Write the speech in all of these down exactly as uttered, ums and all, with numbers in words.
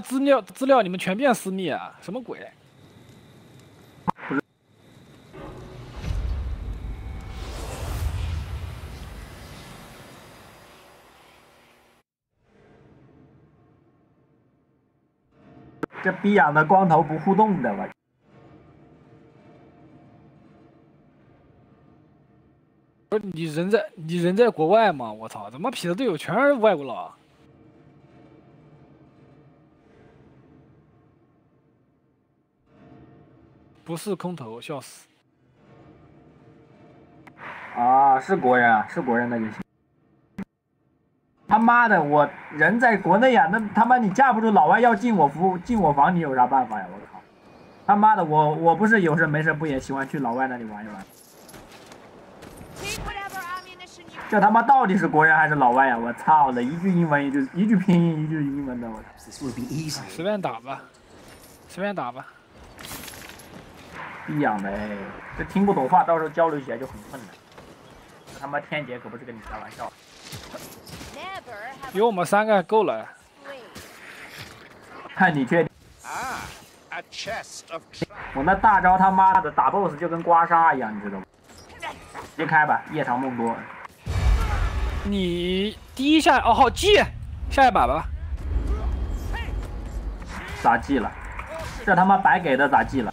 资料资料你们全变私密啊？什么鬼？这逼养的光头不互动的吧？ 不是你人在你人在国外吗？我操，怎么匹的队友全是外国佬？不是空投，笑死！啊，是国人啊，是国人那就行。他妈的，我人在国内呀、啊，那他妈你架不住老外要进我服进我房，你有啥办法呀？我靠！他妈的，我我不是有事没事不也喜欢去老外那里玩一玩？ 这他妈到底是国人还是老外呀、啊？我操的，一句英文一句一句拼音一句英文的，我操！随便打吧，随便打吧。逼养的，这听不懂话，到时候交流起来就很困难。这他妈天劫可不是跟你开玩笑。有我们三个够了。看你确定？啊， a chest of 我那大招他妈的打 boss 就跟刮痧一样，你知道吗？别开吧，夜长梦多。 你第一下哦，好记，下一把吧。咋记了？这他妈白给的咋记了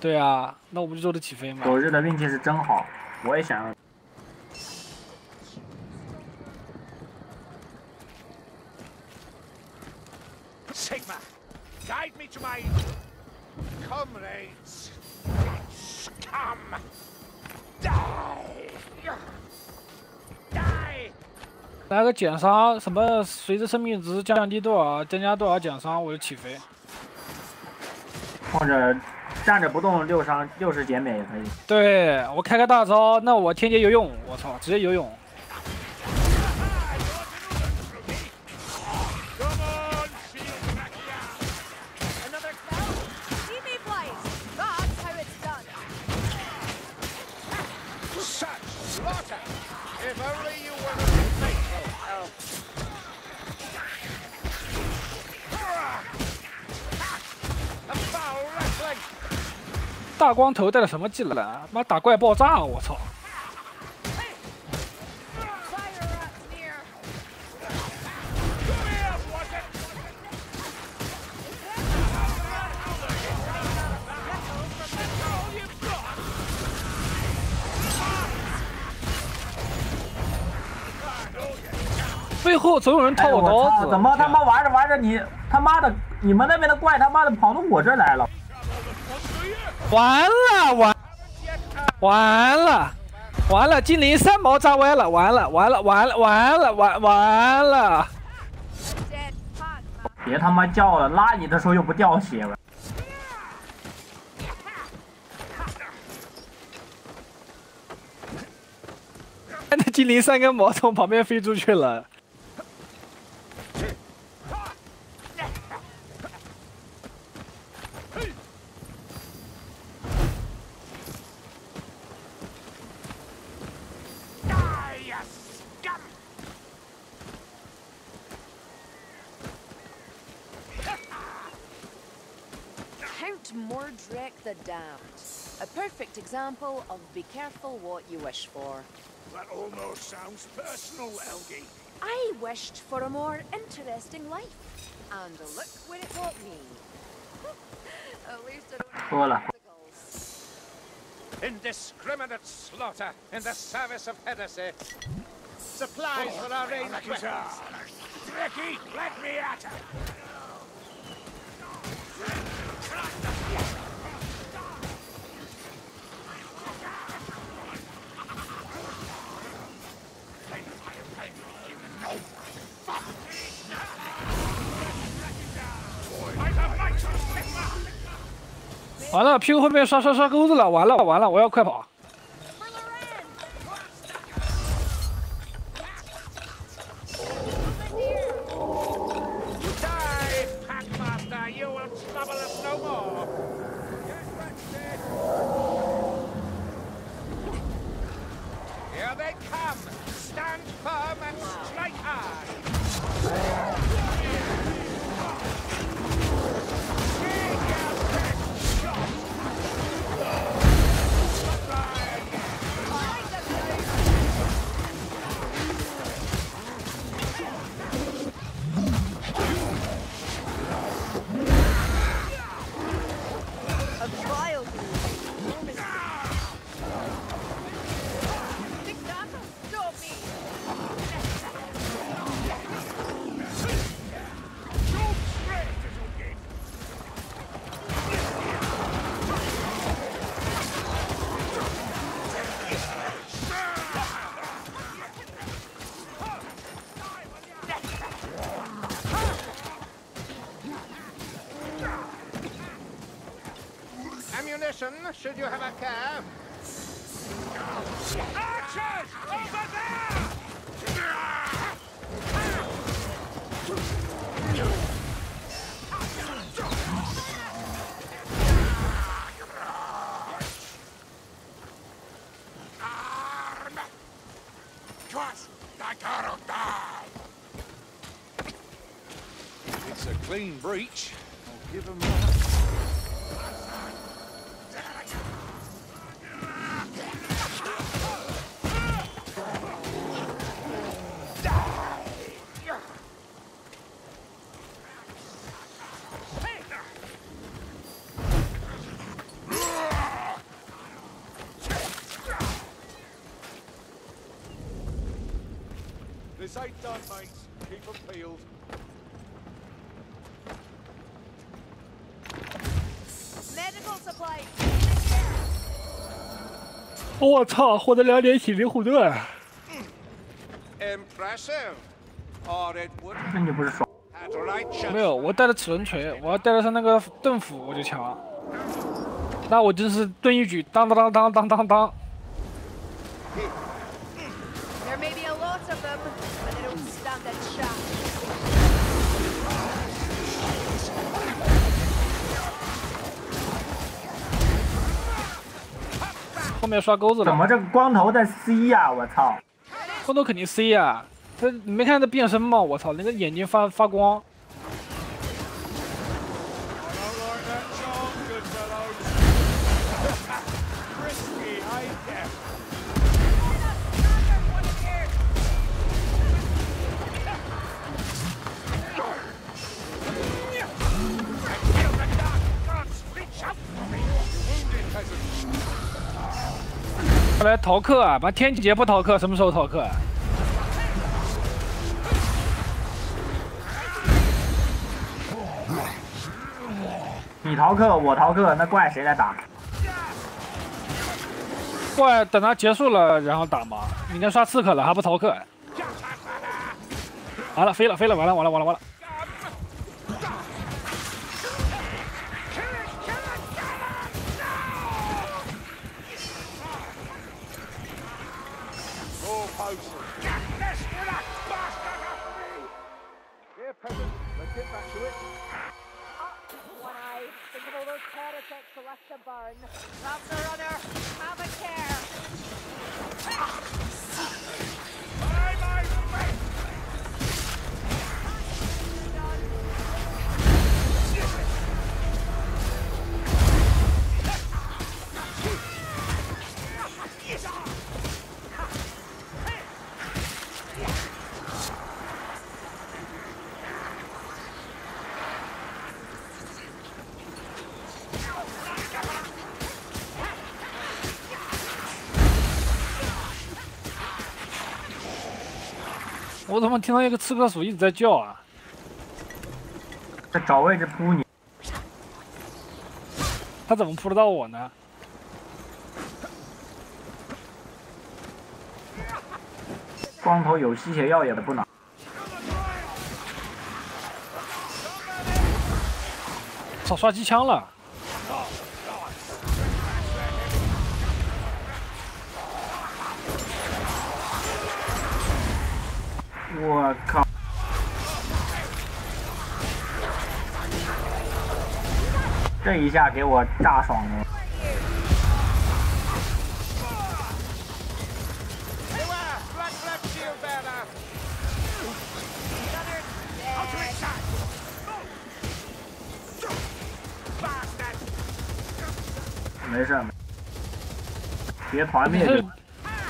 对啊，那我不就弱得起飞吗？狗日的运气是真好，我也想要。 Sigma, guide me to my comrades. Scum, die, die. 来个减伤，什么随着生命值降低多少，增加多少减伤，我就起飞。或者站着不动六伤六十减免也可以。对我开个大招，那我天劫游泳，我操，直接游泳。 大光头带了什么技能？妈打怪爆炸！我操！背后总有人掏我刀子！怎么他妈玩着玩着你他妈的你们那边的怪他妈的跑到我这儿来了！ 完了完完了完了！精灵三毛扎歪了！完了完了完了完了完完了！别他妈叫了，拉你的时候又不掉血了。那精灵三根毛从旁边飞出去了。the Damned. A perfect example of be careful what you wish for. That almost sounds personal, Elgie. I wished for a more interesting life. And look where it got me. At least I don't have the indiscriminate slaughter in the service of heresy. Supplies for our range weapons. Ricky, let me at her!完了，屁股后面刷刷刷钩子了，完了完了，我要快跑！Should you have a cab? Archers! Over there! It's a clean breach. I'll give him that. This ain't done, mates. Keep them peeled. Medical supply. 我操，获得两点体力护盾。Impressive. Or it would. 那你不是爽？没有，我带了齿轮锤，我要带了上那个盾斧，我就强。那我真是盾一举，当当当当当当当。 后面刷钩子了，怎么这个光头在 C 呀？我操！光头肯定 C 呀，他你没看他变身吗？我操，那个眼睛发发光。快来逃课啊！把天劫不逃课，什么时候逃课？你逃课，我逃课，那怪谁来打？怪等他结束了，然后打嘛。你该刷刺客了，还不逃课？完了，飞了，飞了，完了，完了，完了，完了。我怎么听到一个刺客鼠一直在叫啊？在找位置扑你。他怎么扑得到我呢？光头有吸血药也不拿。 少刷机枪了，我靠！这一下给我炸爽了！没事，别团灭他，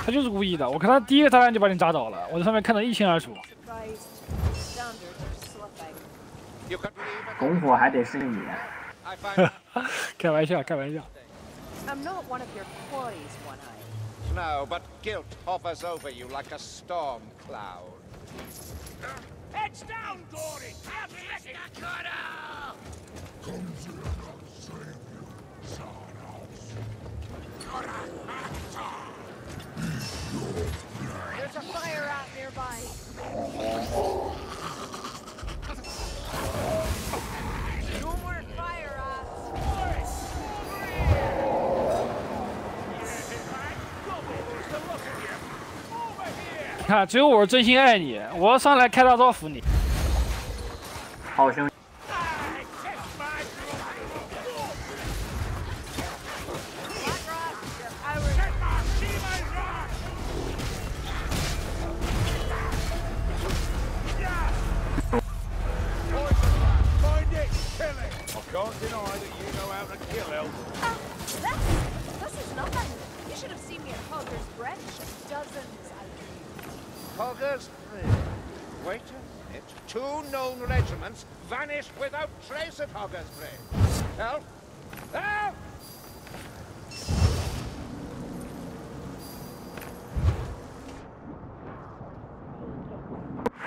他就是故意的。我看他第一个炸弹就把你炸倒了，我在上面看得一清二楚。拱火还得是你，开玩笑，开玩笑。There's a fire out nearby. No more fire out. Come on, just me. I'm truly loving you. I'm up to take a dagger for you. Good brother.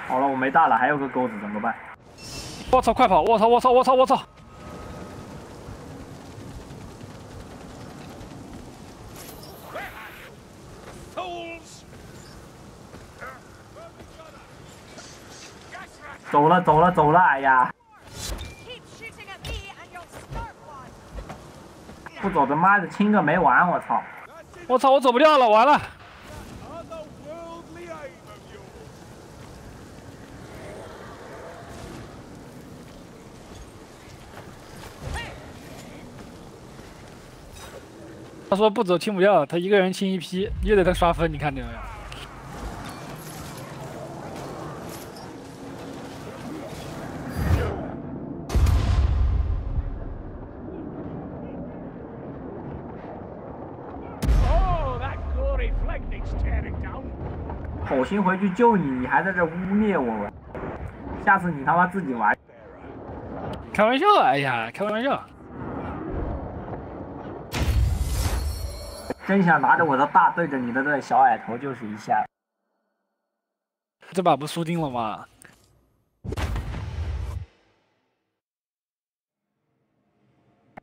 好了，我没大了，还有个钩子怎么办？我操，快跑！我操，我操，我操，我操！走了，走了，走了！哎呀！ 不走他妈的亲个没完！我操！我操！我走不掉了，完了！他说不走亲不掉，他一个人亲一批，又得他刷分，你看见没有？我先回去救你，你还在这污蔑我！下次你他妈自己玩。开玩笑，哎呀，开玩笑！真想拿着我的大对着你的那小矮头就是一下。这把不输定了吗？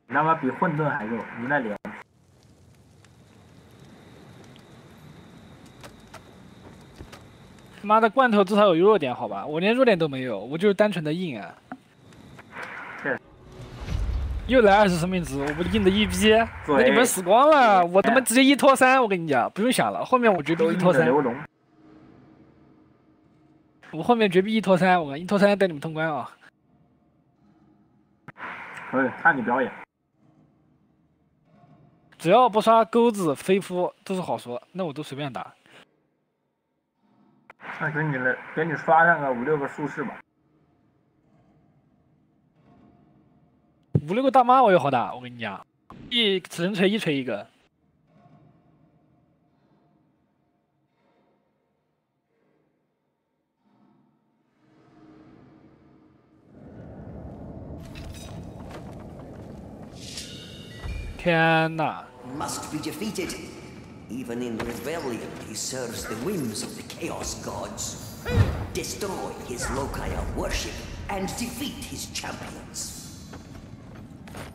你他妈比混沌还肉，你那脸！ 妈的，罐头至少有弱点好吧？我连弱点都没有，我就是单纯的硬啊！又来二十生命值，我不硬的一逼，那你们死光了！我他妈直接一拖三，我跟你讲，不用想了，后面我绝壁一拖三。我后面绝壁一拖三，我一拖三带你们通关啊！可以，看你表演。只要不刷钩子、飞扑都是好说，那我都随便打。 那给你了，给你刷上个五六个术士吧。五六个大妈我有好打，我跟你讲，一神锤一锤一个。天哪！ Even in rebellion, he serves the whims of the Chaos Gods. Dis destroy his loci of worship and defeat his champions.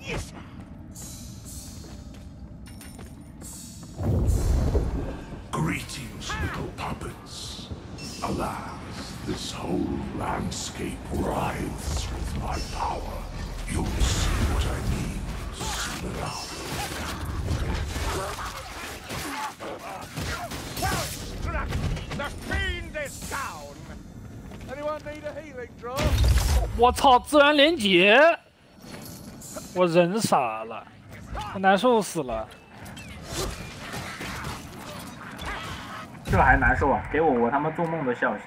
Yes. Greetings, little puppets. Alas, this whole landscape writhes with my power. You'll see what I mean soon enough. Well struck! The fiend is down! Anyone need a healing drop? 我操！自然连结，我人傻了，我难受死了。这还难受啊！给我，我他妈做梦都笑死。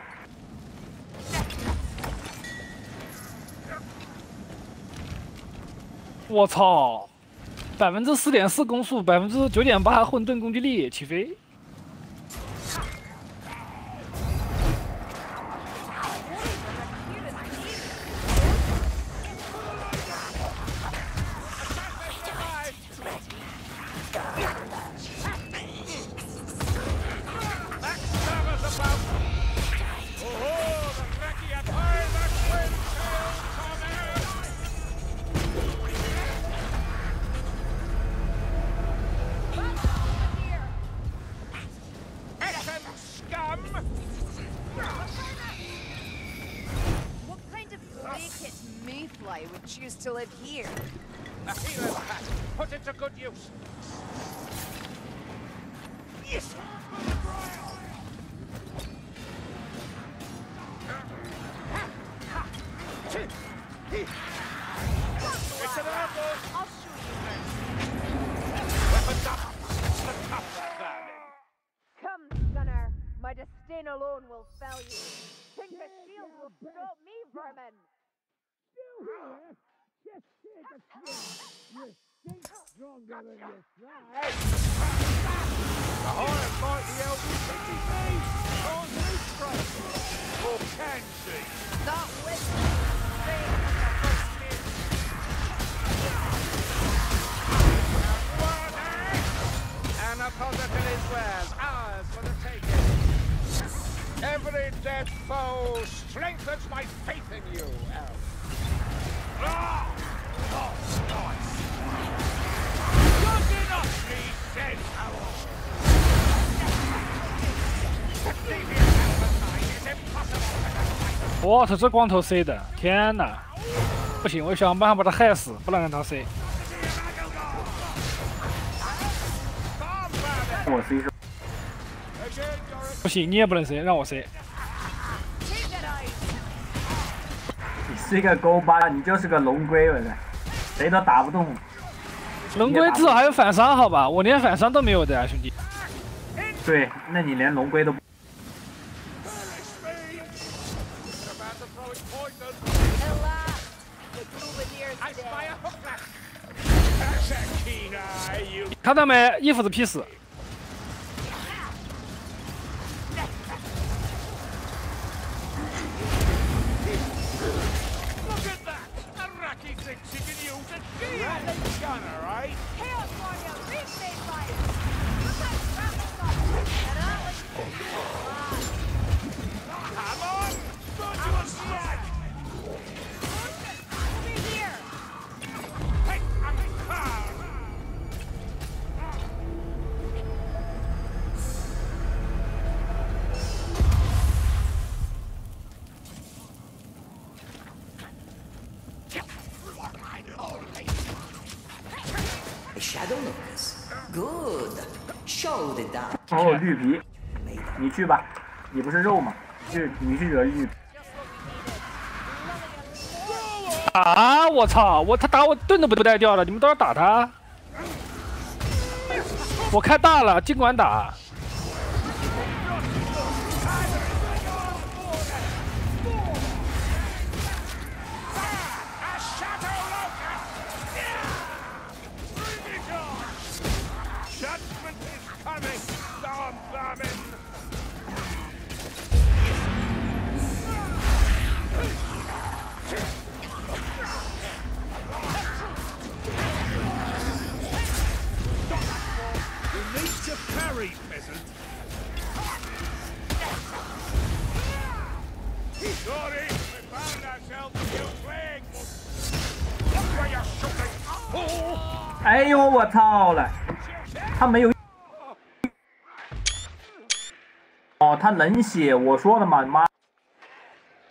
我操，百分之四点四攻速，百分之九点八混沌攻击力，起飞！To live here. A healer's hat. Put it to good use. Yes. It's an ambush. I'll shoot you. Weapons up. Weapons up, vermin. Come, Gunner. My disdain alone will fell you. Think the shield will stop me, vermin. You Yes, you think stronger than you try. The horror might be able to see me! Or you strike me! Or can she? Not with me! One act! And a positive is theirs, ours for the taking. Every dead foe strengthens my faith in you, Elf. Ah! Oh, nice! Good enough, me dead owl!哇，他这光头塞的，天哪！不行，我想办法把他害死，不能让他塞。我塞是。不行，你也不能塞，让我塞。 这个勾八，你就是个龙龟，我的，谁都打不动。龙龟至少还有反伤，好吧？我连反伤都没有的呀、啊，兄弟。对，那你连龙龟都不。看到没？衣服都劈死。 哦，绿皮，你去吧，你不是肉吗？去，你去惹绿皮。啊！我操！我他打我盾都不带掉了，你们倒是打他！我开大了，尽管打。Sorry, we found ourselves a new plague. Look where you're shooting. Oh! 哎呦，我操了！他没有。哦，他冷血，我说的嘛，妈。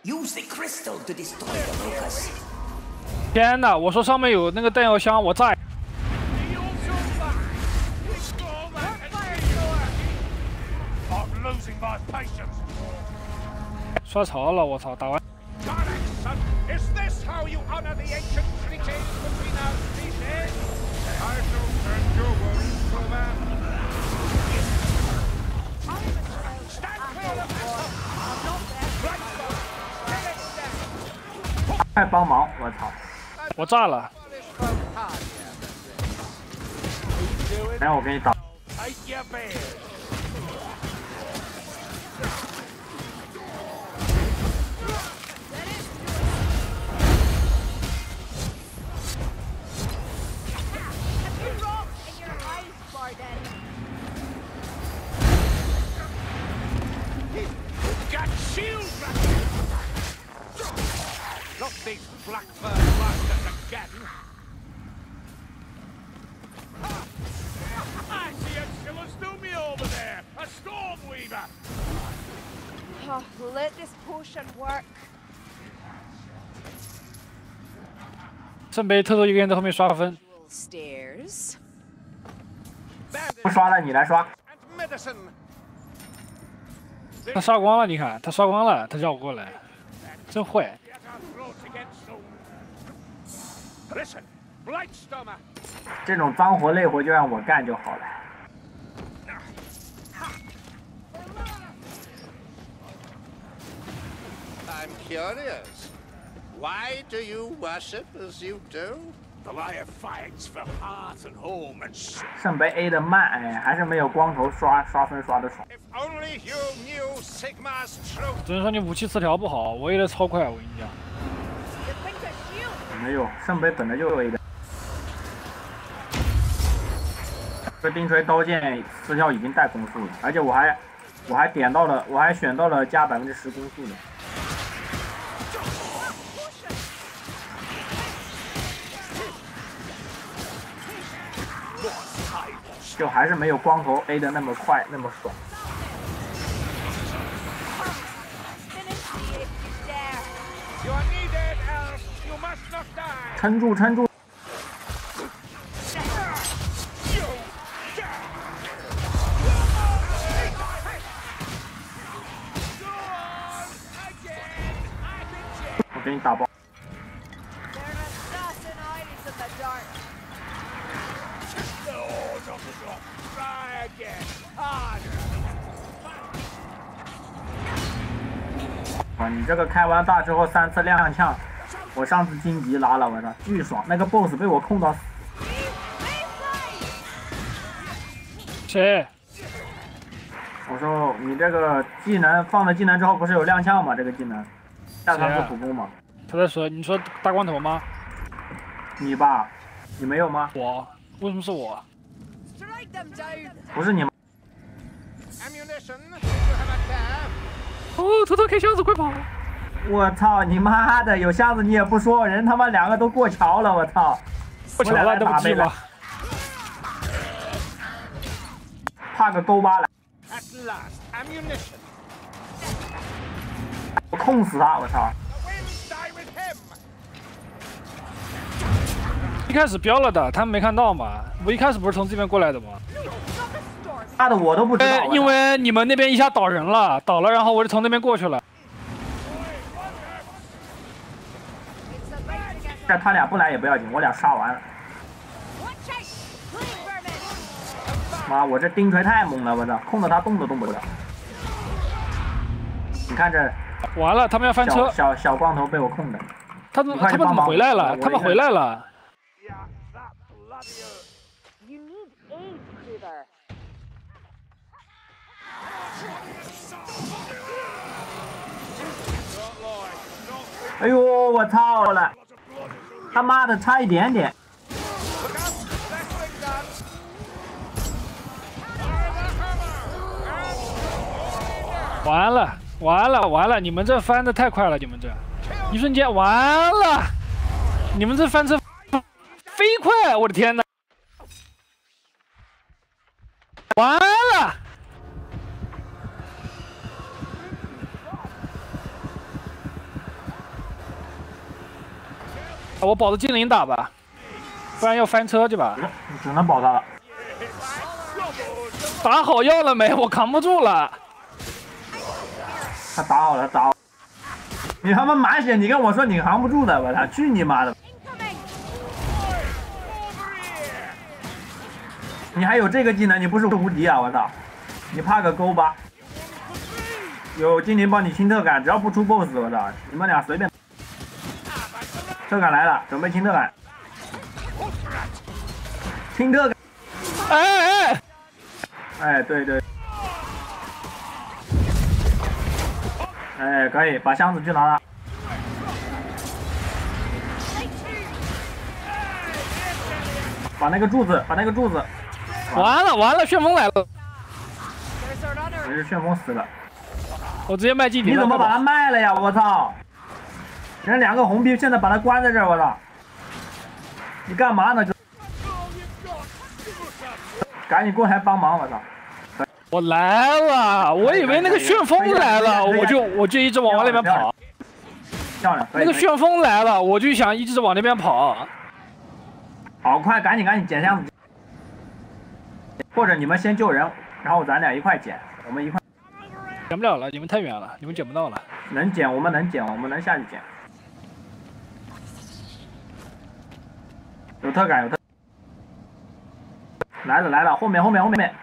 Use the crystal to destroy the locust. 天哪！我说上面有那个弹药箱，我在。 刷槽了，我操！打完。快帮忙！我操！我炸了！来，我给你打。 圣杯偷偷一个人在后面刷分，不刷了，你来刷。他刷光了，你看，他刷光了，他绕过来，真坏。这种脏活累活就让我干就好了。 I'm curious. Why do you worship as you do? The liar fights for heart and home and shit. 圣杯 A 的慢，哎，还是没有光头刷刷分刷的爽。If only you knew Sigma's truth. 只能说你武器词条不好，我 A 的超快，我跟你讲。没有，圣杯本来就有 A 的。这冰锤刀剑词条已经带攻速了，而且我还我还点到了，我还选到了加百分之十攻速的。 就还是没有光头 A 的那么快，那么爽。撑住，撑住！我给你打包。 你这个开完大之后三次踉跄，我上次荆棘拉了，我操，巨爽！那个 boss 被我控到死。谁？我说你这个技能放了技能之后不是有踉跄吗？这个技能，下场是普攻吗？他在说，你说大光头吗？你吧，你没有吗？我为什么是我？不是你吗？ 哦，偷偷开箱子，快跑！我操你妈的，有箱子你也不说，人他妈两个都过桥了，我操！过桥了都不记了，怕个勾巴来！我控死他，我操！一开始标了的，他们没看到嘛？我一开始不是从这边过来的吗？ 吓得我都不知道，因为你们那边一下倒人了，倒了，然后我就从那边过去了。但他俩不来也不要紧，我俩杀完了。妈，我这钉锤太猛了，我操，控得他动都动不了。你看这，完了，他们要翻车。小小光头被我控的。他们他们怎么回来了？他们回来了。 哎呦，我操了！他妈的，差一点点。完了，完了完了，你们这翻的太快了，你们这一瞬间完了，你们这翻车飞快，我的天哪！完了，我保着精灵打吧，不然要翻车对吧？只能保他了。打好药了没？我扛不住了。 他打我了，打我！你他妈满血！你跟我说你扛不住的，我操！去你妈的！你还有这个技能，你不是无敌啊！我操！你怕个勾吧？有精灵帮你清特感，只要不出 B O S S， 我操！你们俩随便。特感来了，准备清特感。清特感！哎哎！哎，对对。 哎，可以把箱子去拿了。把那个柱子，把那个柱子。完了完了，旋风来了。没事，旋风死了。我直接卖祭品。你怎么把它卖了呀？我操！人两个红皮，现在把它关在这儿，我操！你干嘛呢？赶紧过来帮忙，我操！ 我来了，我以为那个旋风来了，我就我就一直往往那边跑。漂亮，那个旋风来了，我就想一直往那边跑。好快，赶紧赶紧捡箱子，或者你们先救人，然后咱俩一块捡，我们一块。捡不了了，你们太远了，你们捡不到了。能捡，我们能捡，我们能下去捡。有特感，有特。来了来了，后面后面后面。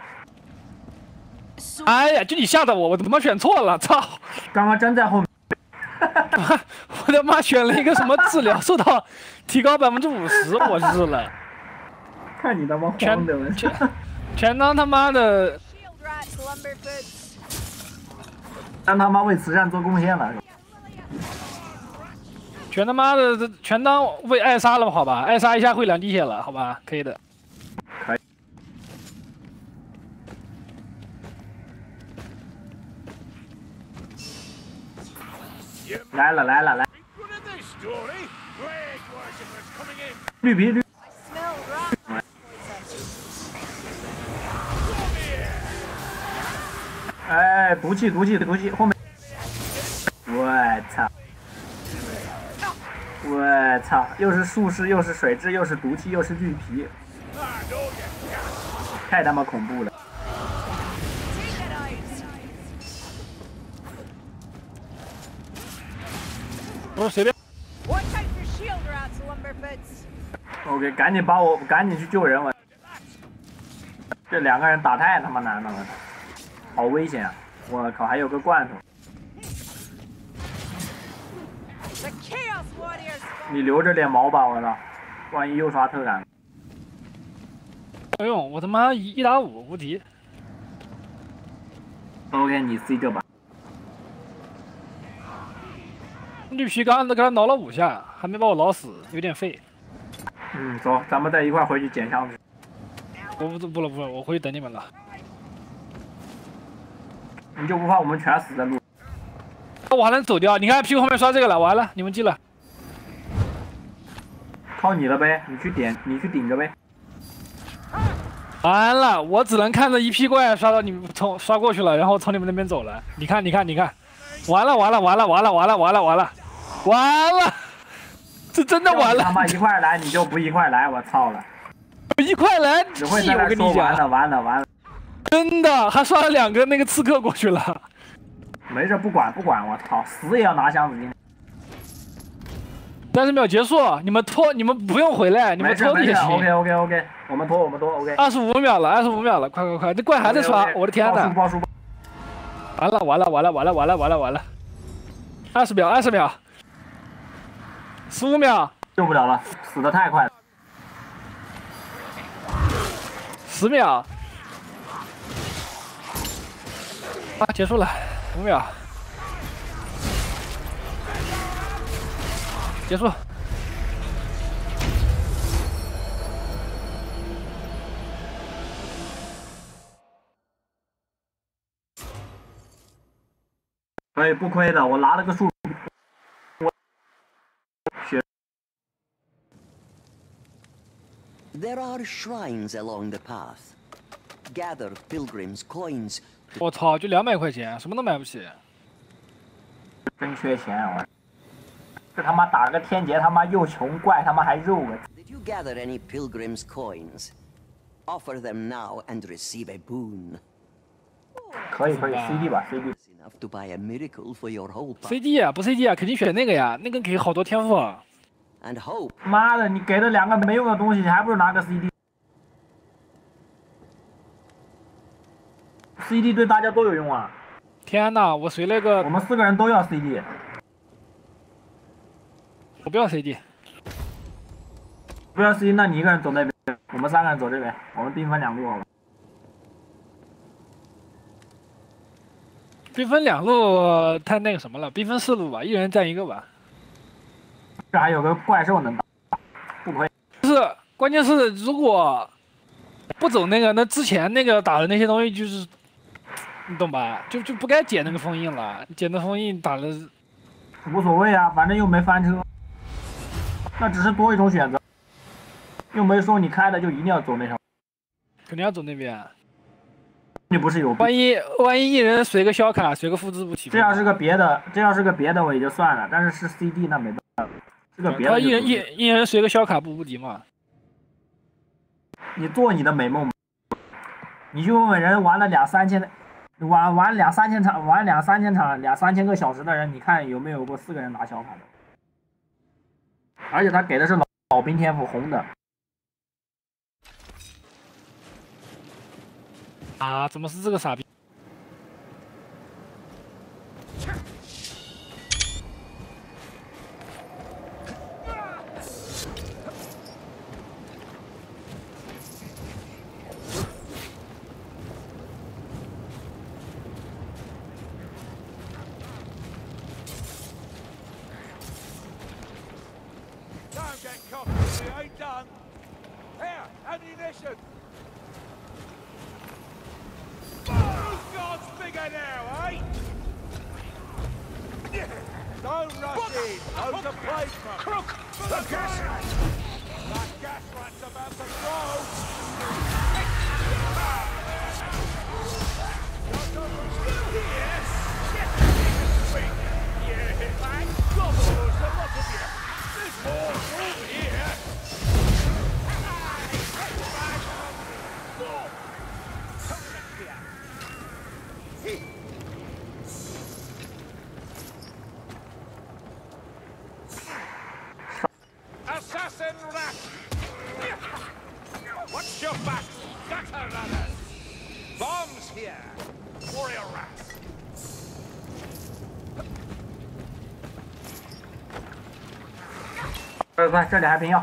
哎呀！就你吓得我，我他妈选错了，操！刚刚真在后面，我他妈选了一个什么治疗，受到提高百分之五十，我日了！看你他妈慌的，全全当他妈的，当他妈为慈善做贡献了，全他妈的全当为艾莎了，好吧？艾莎一下会两滴血了，好吧？可以的。 来了来了来！绿皮绿！哎，毒气毒气毒气！后面！我操！我操！又是术士，又是水蛭，又是毒气，又是绿皮，太他妈恐怖了！ 我随便。OK， 赶紧把我赶紧去救人！我这两个人打太他妈难了，我好危险啊！我靠，还有个罐头。你留着点毛吧，我操！万一又刷特感。不用，我他妈一一打五无敌。OK， 你 C 这把。 绿皮刚刚挠了五下，还没把我挠死，有点废。嗯，走，咱们再一块回去捡箱子。我不不了不了，我回去等你们了。你就不怕我们全死在路？我还能走掉？你看屁股后面刷这个了，完了，你们记了。靠你了呗，你去点，你去顶着呗。完了，我只能看着一屁怪刷到你们从刷过去了，然后从你们那边走了。你看，你看，你看。 完了完了完了完了完了完了完了完了，这真的完了！他妈一块来你就不一块来，我操了！一块来，屁！我跟你讲，完了完了完了，真的还刷了两个那个刺客过去了。没事，不管不管，我操，死也要拿箱子进。三十秒结束，你们拖，你们不用回来，你们拖也行。OK OK OK， 我们拖我们拖 OK。二十五秒了，二十五秒了，快快快！这怪还在刷，我的天哪！ 完了完了完了完了完了完了完了！二十秒，二十秒，十五秒，救不了了，死的太快了。十秒，啊，结束了，五秒，结束。所以不亏的，我拿了个数。我学。There are shrines along the path. Gather pilgrims' coins. 我操，就两百块钱，什么都买不起。真缺钱啊！我这他妈打个天劫，他妈又穷怪，他妈还肉啊！ Did you gather any pilgrims' coins? Offer them now and receive a boon. 可以可以 ，C D 吧 ，C D。C D 啊，不 C D 啊，肯定选那个呀，那个给好多天赋啊。妈的，你给了两个没用的东西，你还不如拿个 C D。C D 对大家都有用啊！天哪，我随了个。我们四个人都要 C D。我不要 C D。不要 C D， 那你一个人走那边，我们三个人走这边，我们兵分两路好吧？ 兵分两路太那个什么了，兵分四路吧，一人占一个吧。这还有个怪兽能打，不亏。不是，关键是如果不走那个，那之前那个打的那些东西就是，你懂吧？就就不该捡那个封印了，捡的封印打的无所谓啊，反正又没翻车。那只是多一种选择，又没说你开的就一定要走那条，肯定要走那边。 你不是有万一万一一人随个小卡，随个复制不起。这要是个别的，这要是个别的我也就算了，但是是 C D 那没办法。这个别的、嗯、一人一一人随个小卡不无敌嘛？你做你的美梦吧，你去问问人玩了两三千的，玩玩两三千场，玩两三千场，两三千个小时的人，你看有没有过四个人拿小卡的？而且他给的是老老兵天赋红的。 啊！怎么是这个傻逼？看这里还平药。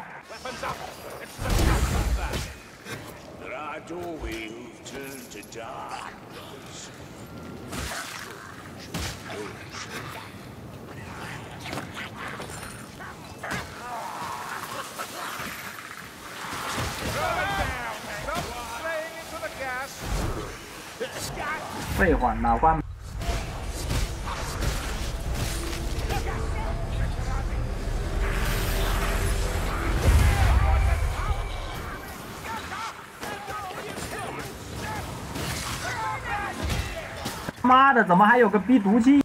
废话，哪关？ 妈的，怎么还有个逼毒气？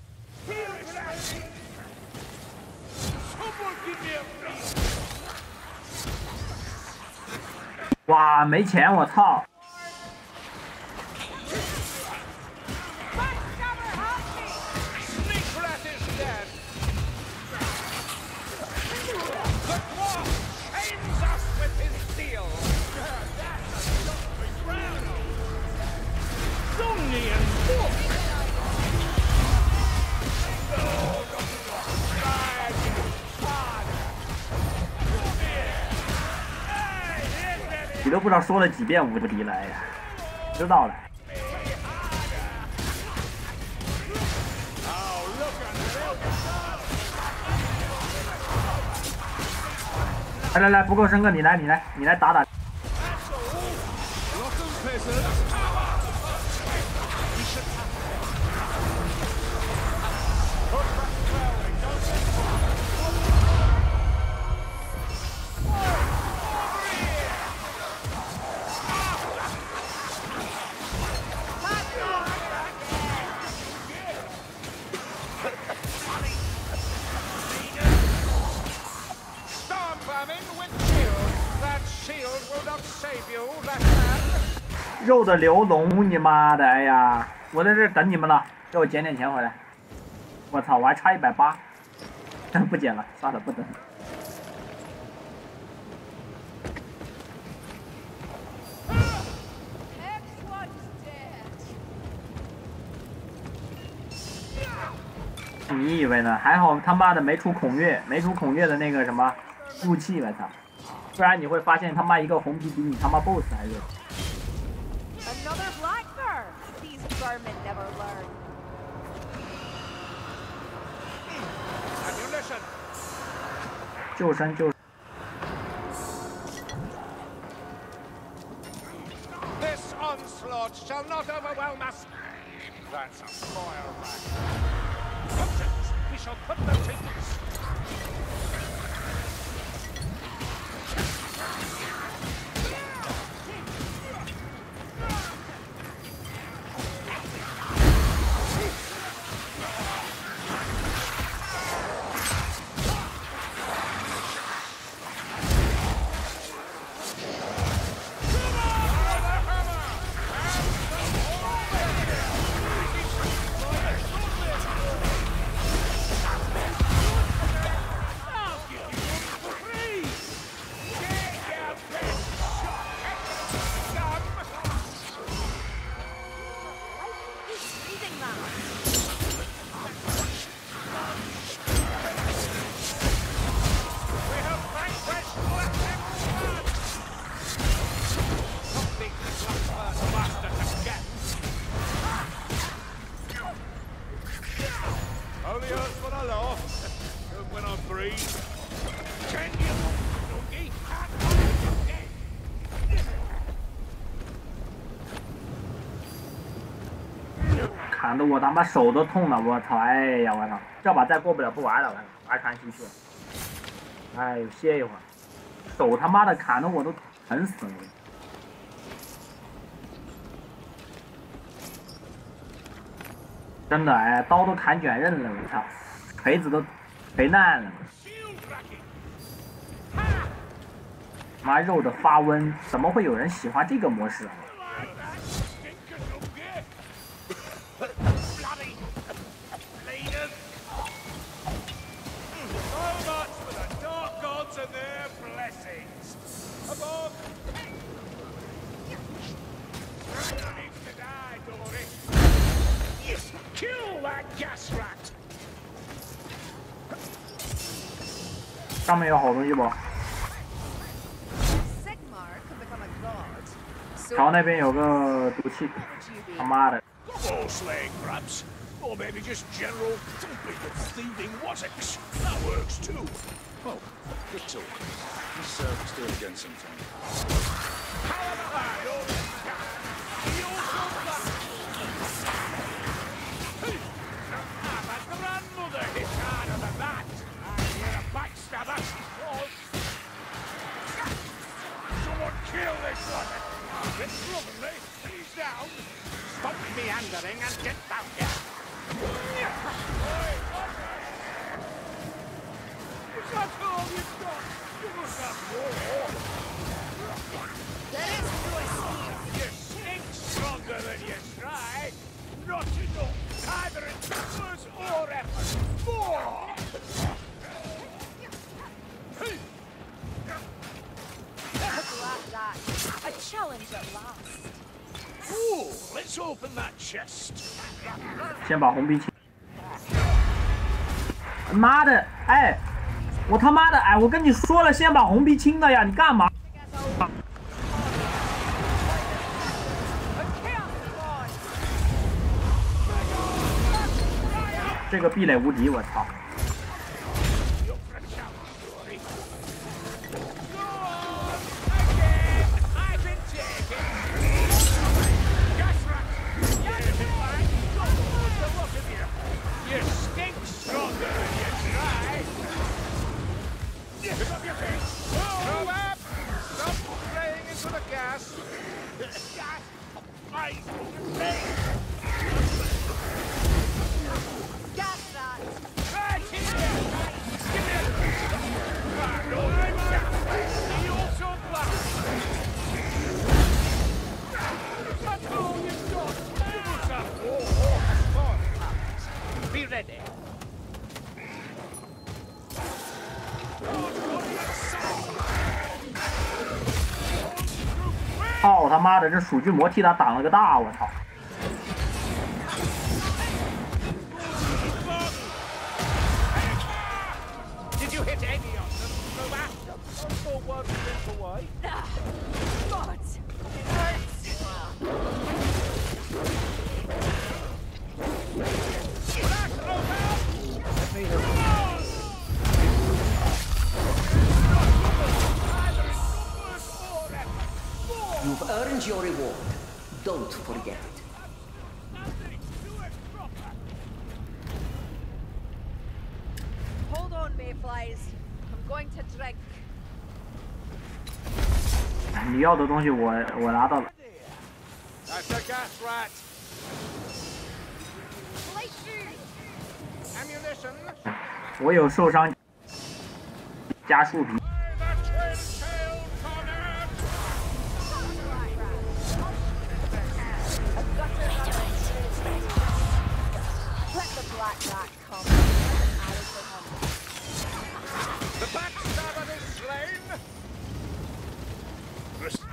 哇，没钱，我操！你都不知道说了几遍无敌来呀！知道了。来来来，不够深刻，你来，你来，你来打打。肉的流脓，你妈的！哎呀，我在这等你们了，给我捡点钱回来。我操，我还差一百八，不捡了，算了，不等。 你以为呢？还好他妈的没出孔月，没出孔月的那个什么雾气，我操！不然你会发现他妈一个红皮比你他妈 boss 还弱。救生救生。 砍得我他妈手都痛了，我操！哎呀，我操！这把再过不了不玩了，我玩残虚去了。哎呦，歇一会儿，手他妈的砍得我都疼死了。 真的哎，刀都砍卷刃了，我操！锤子都锤烂了，妈肉的发温，怎么会有人喜欢这个模式啊？上面有好东西不？朝那边有个毒气，他妈的！先把红皮清。妈的，哎，我他妈的，哎，我跟你说了，先把红皮清了呀，你干嘛？啊、这个壁垒无敌，我操！操他妈的，这鼠巨魔替他挡了个大，我操！You've earned your reward. Don't forget it. Hold on, Mayflies. I'm going to drink. 你要的东西我我拿到了。我有受伤加树皮。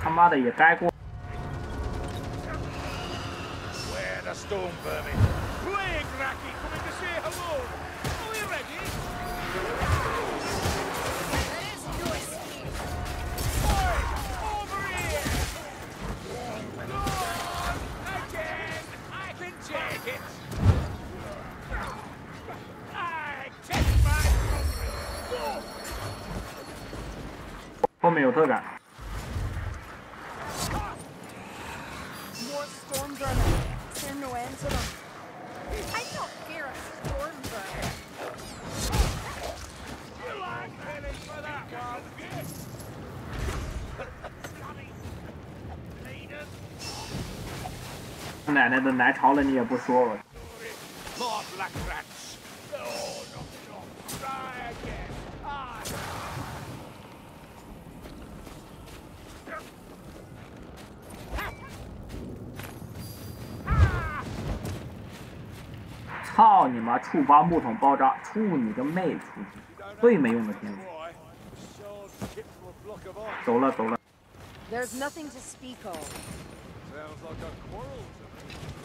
他妈的也该过。后面有特感。 奶奶的来潮了，你也不说我。操你妈！触发木桶爆炸，触你个妹子！最没用的天赋。走了走了。 Sounds like a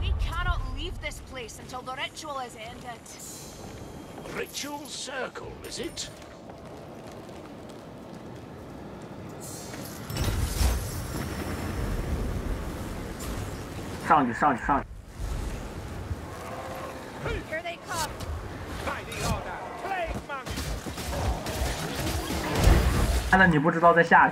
We cannot leave this place until the ritual is ended. Ritual circle, is it? Down, down, down. Here they come. By the order, plague monk. 看到你不知道在下。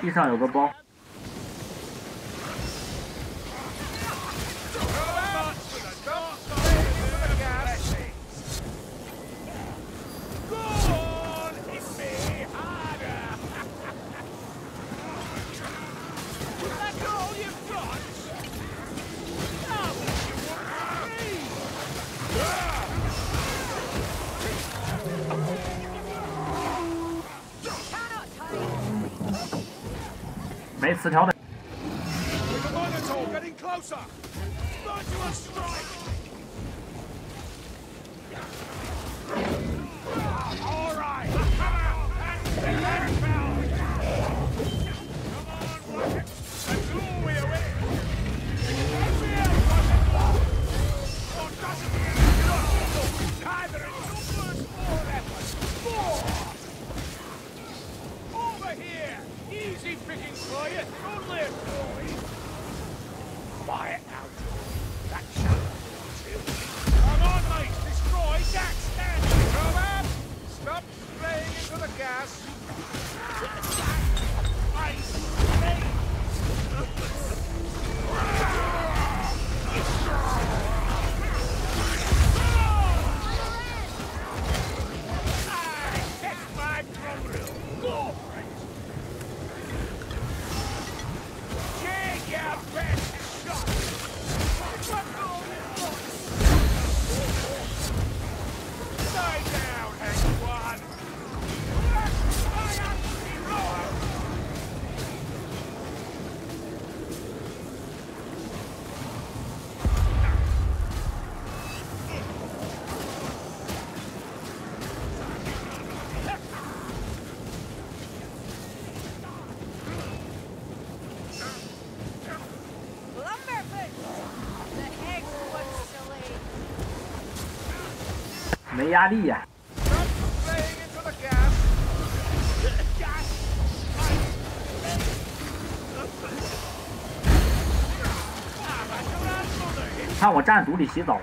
地上有个包。it's the Tolda. The Minotaur getting closer. Virtuous strike. All right, the hammer and the landfell. Come on, rocket, and glory away. Every air rocket love. Or doesn't it? Either it's two words or efforts. Four. Here! Easy picking for you! Don't live, boy! Quiet now, George! That shall come on, mate! Destroy that stand! Come on! Stop spraying into the gas! I spray!压力呀！ 看我站毒里洗澡的。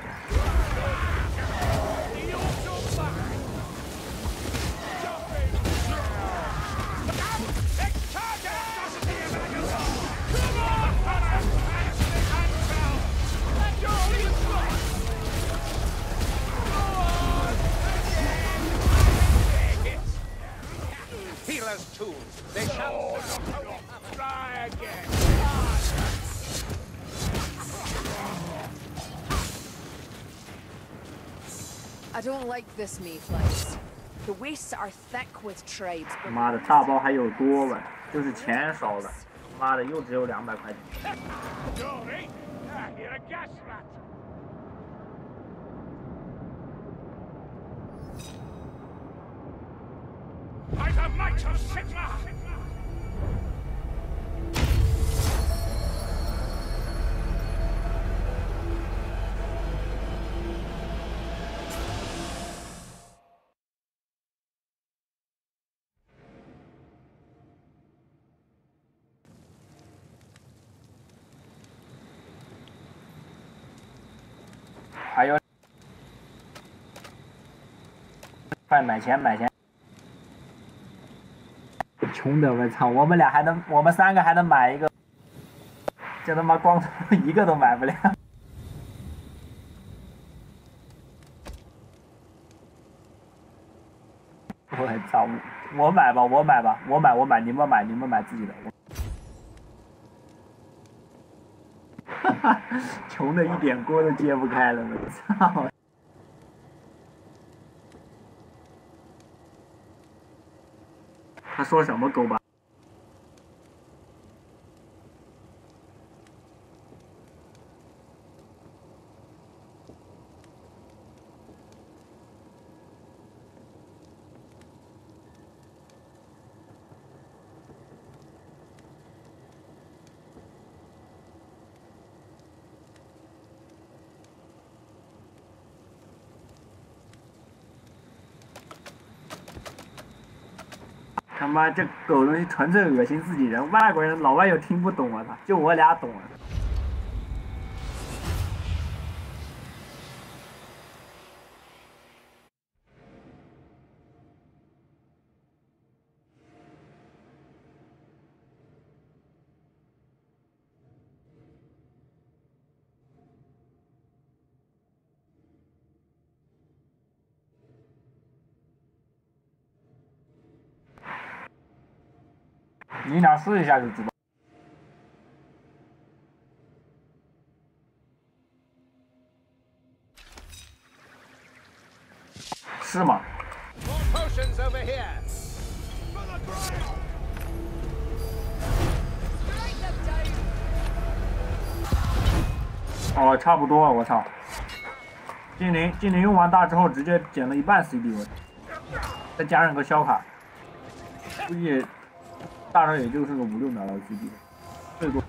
I don't like this mayflies. The wastes are thick with tribes. 妈的，大包还有多了，就是钱少了。妈的，又只有两百块钱。快买钱买钱！穷的我操，我们俩还能，我们三个还能买一个，这他妈光头一个都买不了。我操，我买吧，我买吧，我买我买，你们买你们买自己的。哈哈，穷的一点锅都揭不开了，我操！ 他说什么狗吧？他妈，这狗东西纯粹恶心自己人，外国人老外又听不懂啊！他就我俩懂啊。你俩试一下就知道。是吗？ More 哦，差不多，我操！精灵精灵用完大之后，直接减了一半 C D， 我操！再加上个消卡，估计大少也就是个五六秒的 C D， 最多。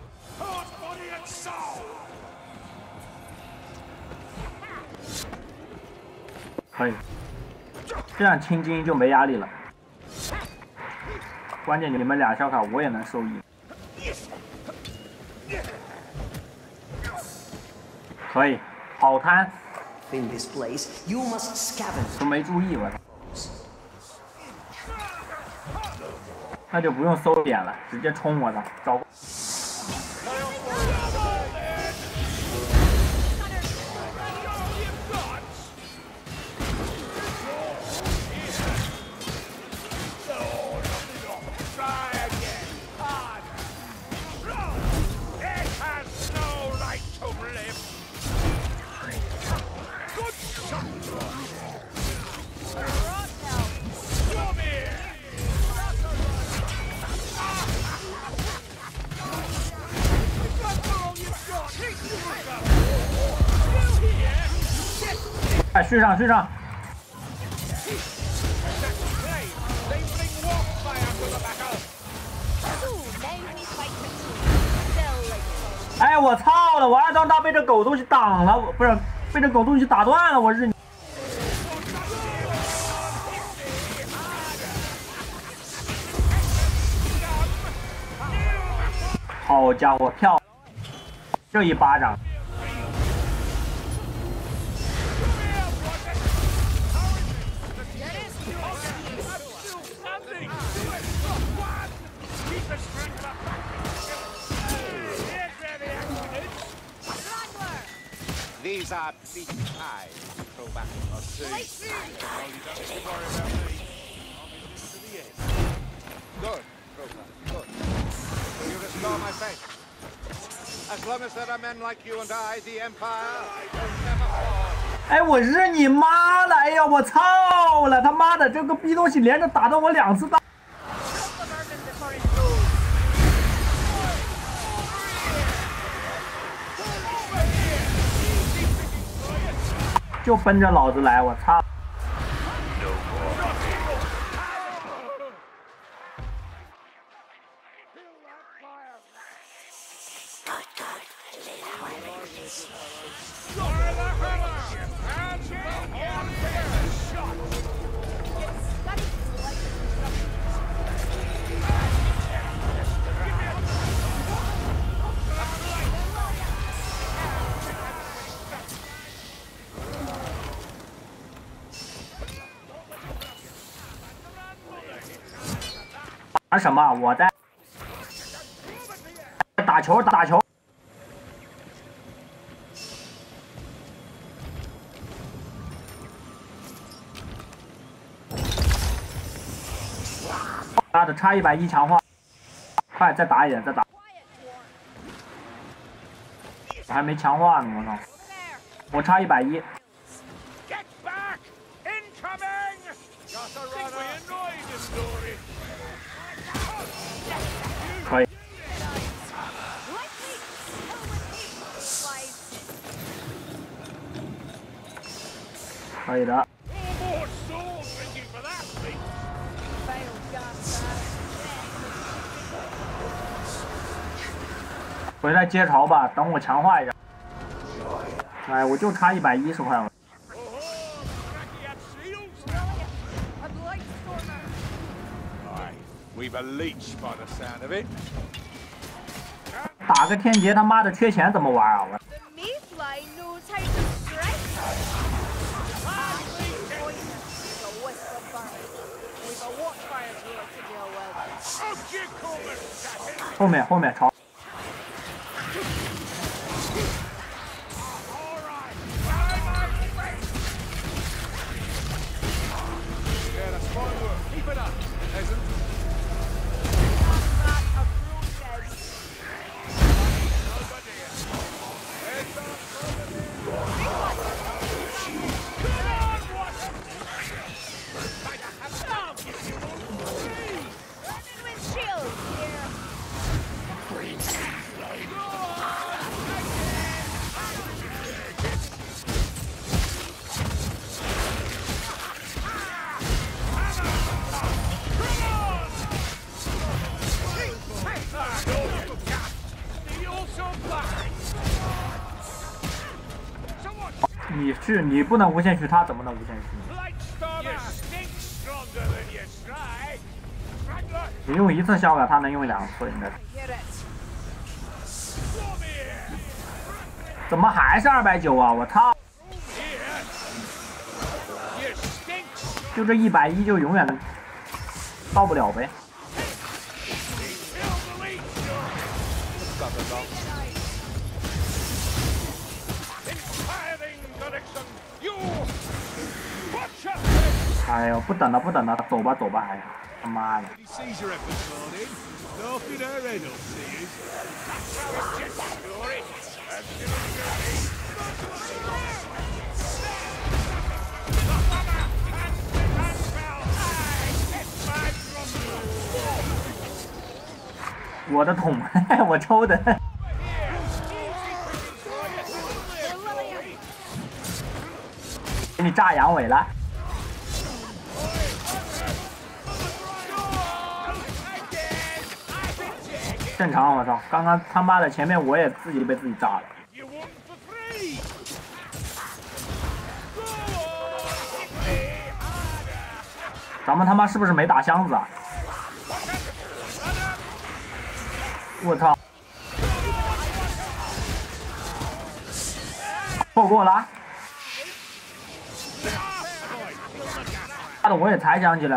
可以，这样清金就没压力了。关键你们俩小卡我也能受益。可以，好贪。都没注意我。那就不用搜点了，直接冲我的，找。 哎，续上，续上！哎，我操了！我二当当被这狗东西挡了，不是被这狗东西打断了，我日你！好家伙，漂亮！这一巴掌。 These are big eyes. Go back. I'll see. Don't worry about me. I'll be just to the end. Good. Good. You restore my faith. As long as there are men like you and I, the empire will never fall. 哎，我日你妈了！哎呀，我操了！他妈的，这个逼东西连着打到我两次大。 就奔着老子来！我操！玩什么？我在打球，打球。妈的，差一百一强化，快再打一点，再打。我还没强化呢，我操！我差一百一。 可以。可以的。回来接潮吧，等我强化一下。哎，我就差一百一十块了。 打个天劫，他妈的缺钱怎么玩啊！我。后面后面朝。去，你不能无限续，他怎么能无限续？你用一次小改，他能用两次，应该。怎么还是二百九啊？我操！就这一百一就永远的到不了呗。 哎呦，不等了，不等了，走吧，走吧！哎呀，他妈的！我的桶，我抽的。 给你炸阳痿了！正常，我操！刚刚他妈的前面我也自己被自己炸了。咱们他妈是不是没打箱子啊？我操！错过了。 我也才想起来，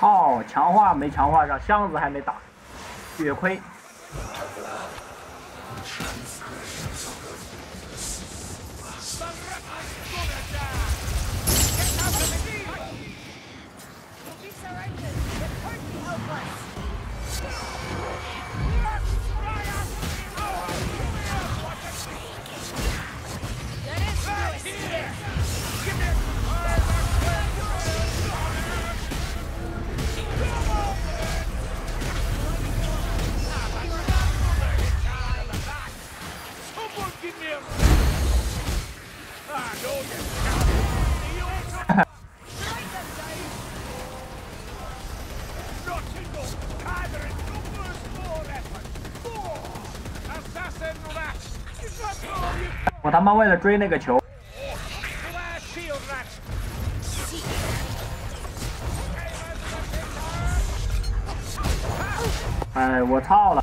哦，强化没强化上，箱子还没打，血亏。我他妈为了追那个球，哎，我操了！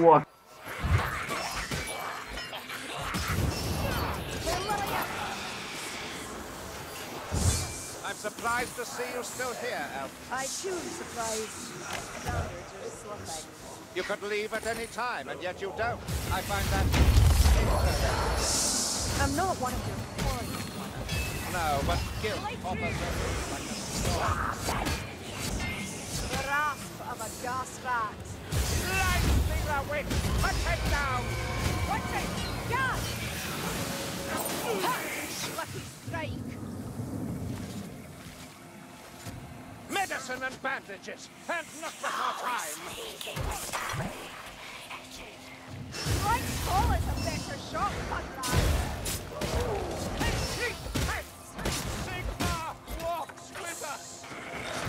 我，medicine and bandages, and not the time. Right ball is a better shot, Sigma walks with us.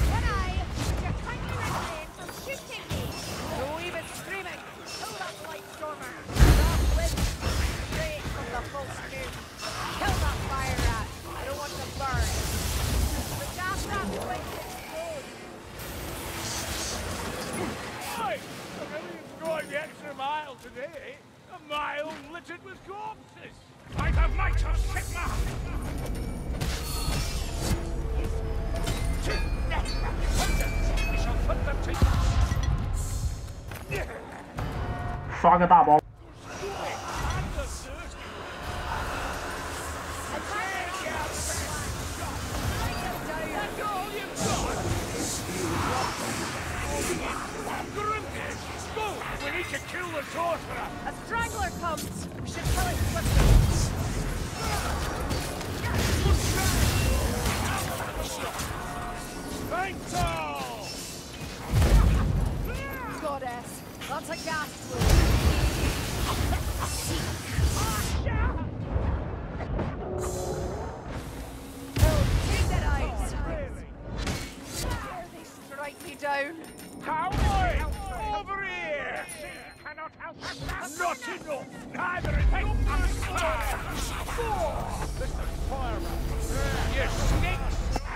When I, you're kindly refrain from shooting me. No even screaming. Kill that light stormer. That wind straight from the full scoop. Kill that fire rat. I don't want to burn. But that's that way it's going. Hey, I'm really enjoying the extra mile today. A mile littered with corpses. By the might of Sigma. We shall put them to you. 刷个大包。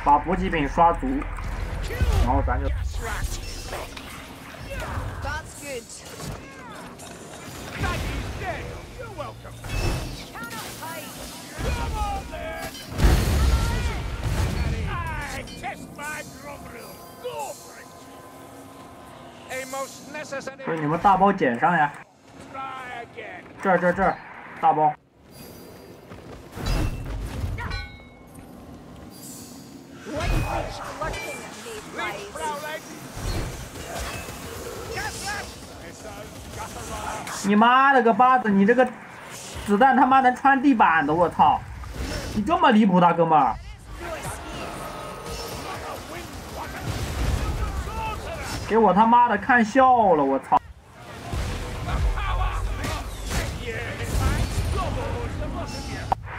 把补给品刷足，然后咱就。就是你们大包捡上呀！这儿这儿这儿，大包。 你妈了个巴子！你这个子弹他妈能穿地板的，我操！你这么离谱，大哥们儿！给我他妈的看笑了，我操！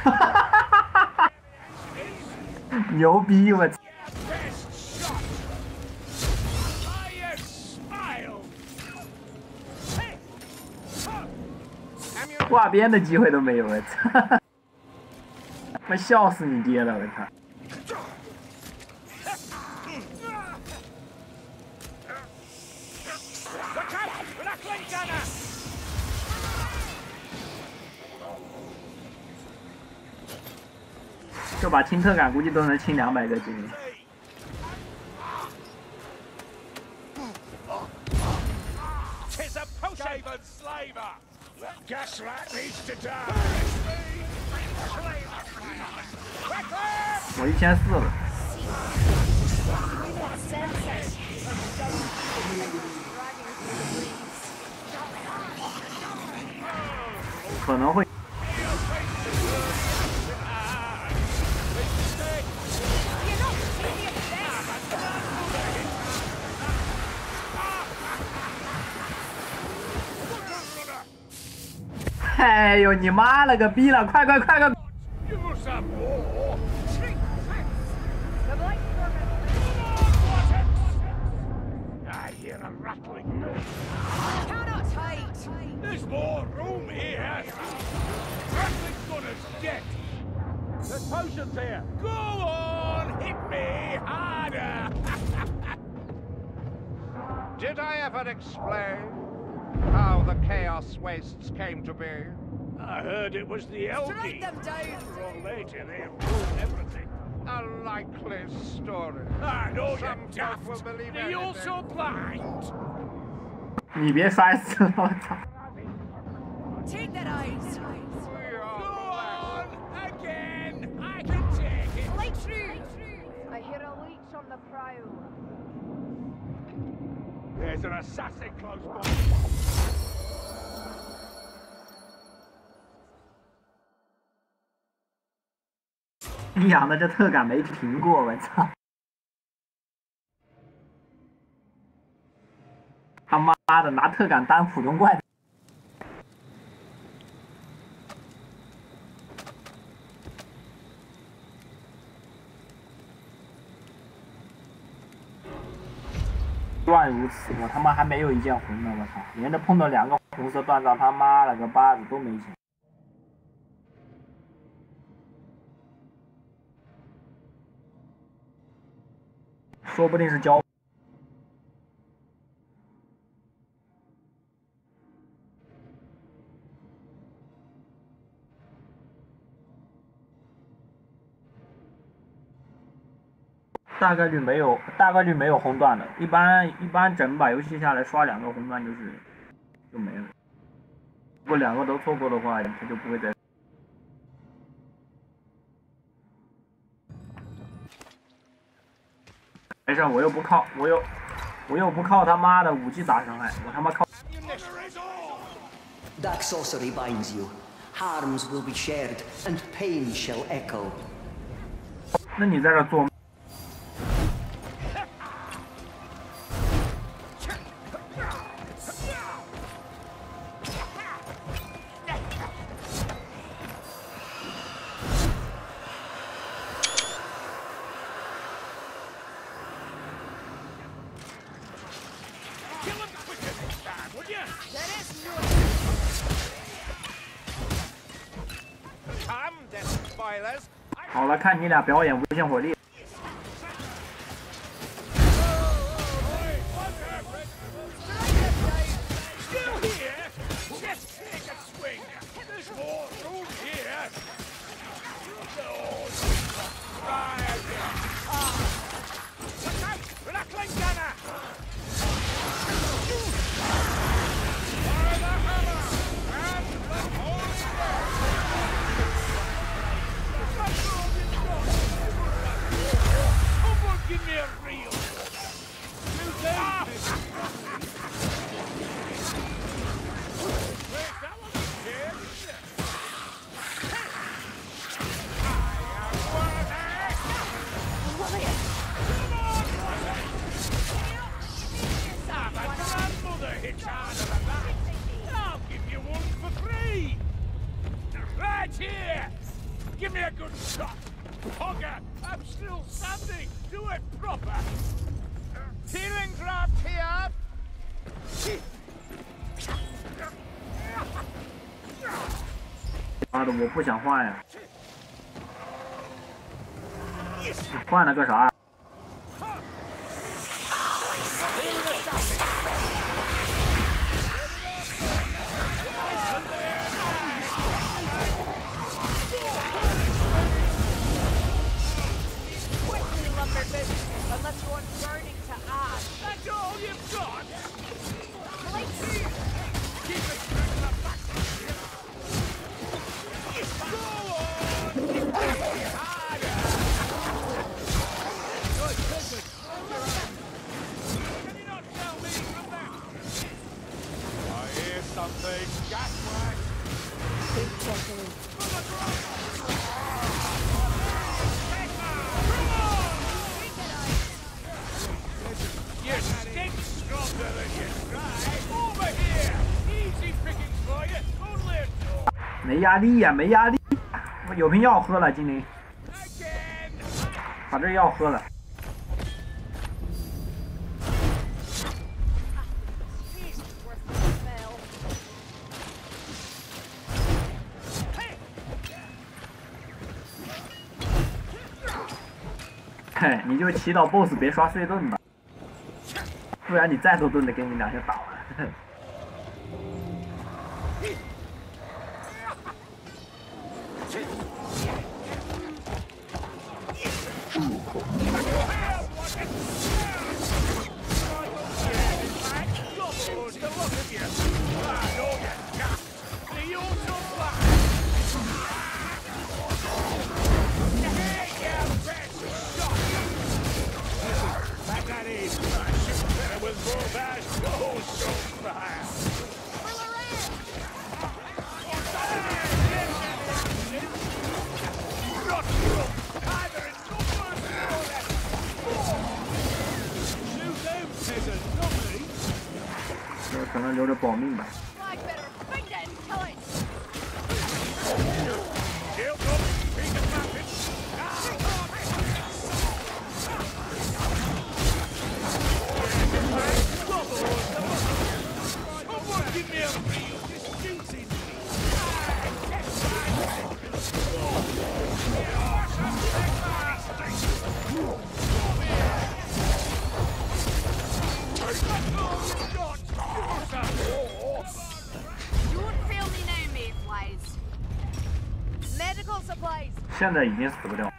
哈哈哈哈哈！牛逼，我操！ 挂边的机会都没有，我操！我笑死你爹了，我操！这把清特感估计都能清两百个精灵。 Gas rat needs to die. What you can't do. Probably. 哎呦，你妈了个逼了！快快快快！Did I ever explain? How the chaos wastes came to be. I heard it was the Elgie. Or later they have ruined everything. A likely story. I know some folk will believe it. You're also blind. 你别摔死了，我操！ Take that eyes. Go on again. I can take it. Play true. I hear a leech on the prowl. There's an assassin close by.你养的这特感没停过，我操！他妈的，拿特感当普通怪。 断如此，我他妈还没有一件红的，我操！连着碰到两个红色锻造，他妈了个巴子都没钱。说不定是交。大概率没有，大概率没有红段的。一般一般整把游戏下来刷两个红段就是就没了。如果两个都错过的话，他就不会再。没事，我又不靠，我又，我又不靠他妈的武器打伤害，我他妈靠。That sorcery binds you. Harms will be shared, and pain shall echo. 那你在这做？ 好了，看你俩表演无限火力。妈的，我不想换呀！换了个啥？ 没压力呀、啊，没压力、啊！我有瓶药喝了，精灵，把这药喝了。 嘿，你就祈祷 boss 别刷碎盾吧，不然你再多盾得给你两下打完。呵呵 可能留着保命吧。 现在已经死不掉，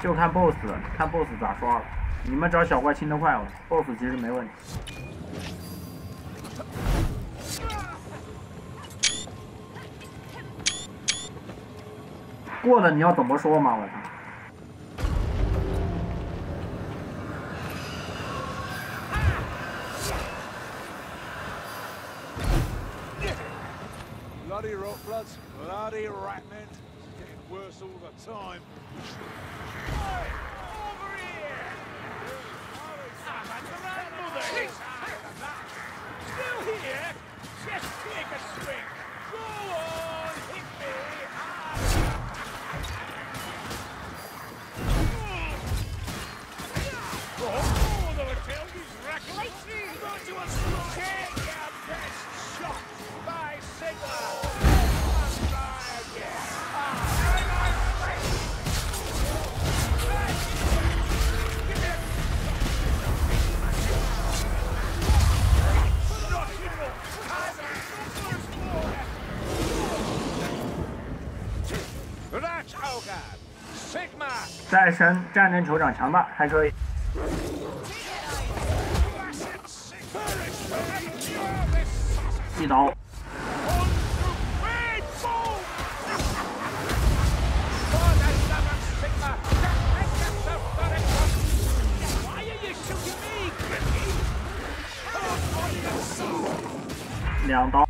就看 boss， 看 boss 咋刷了。你们找小怪清得快哦 ，boss 其实没问题。过了你要怎么说嘛？我操！ Bloody rot bloods, bloody rat men. It's getting worse all the time. Hey, over here! I've had to ramble there. Still here? Just take a swing. Go on, hit me hard. Oh, the hotel is rackling. I'm going to a slot. Take your best shot. By signal. Sigma 战神战争酋长强大，还可以。 一刀。两刀。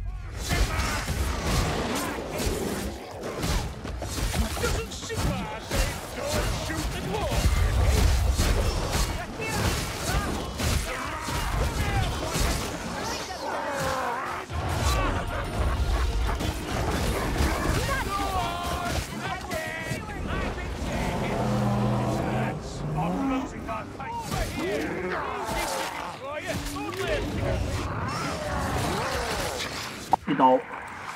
一刀，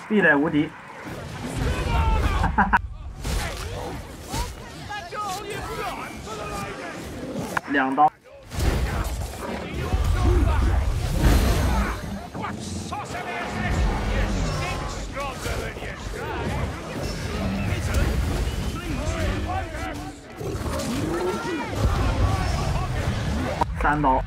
壁垒无敌。哈哈哈。两刀。三刀。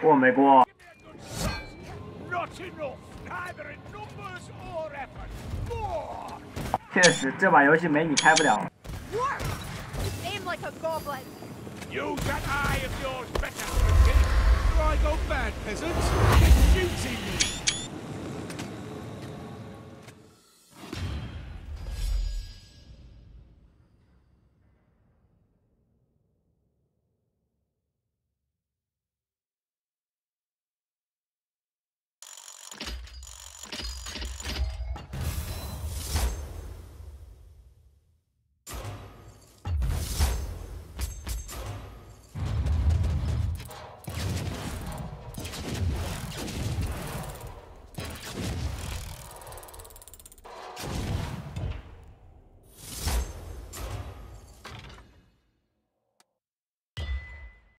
过没过？确实，这把游戏没你开不了。